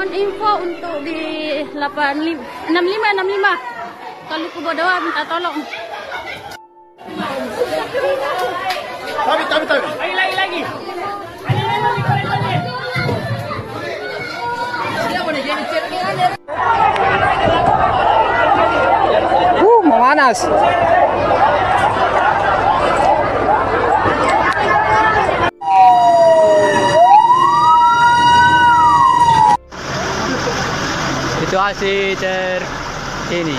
mohon info untuk di 6565 kalau Kubodowa minta tolong. Tapi lagi mau panas. Situasi terkini.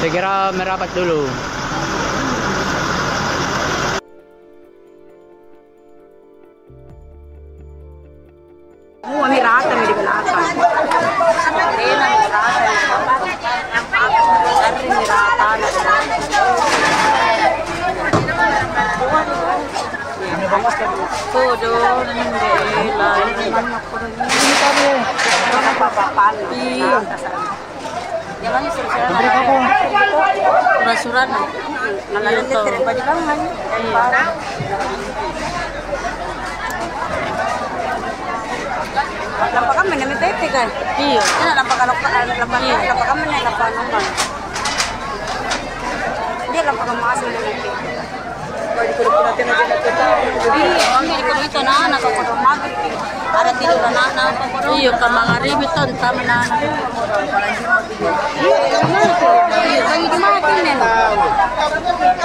Segera merapat dulu. Iya,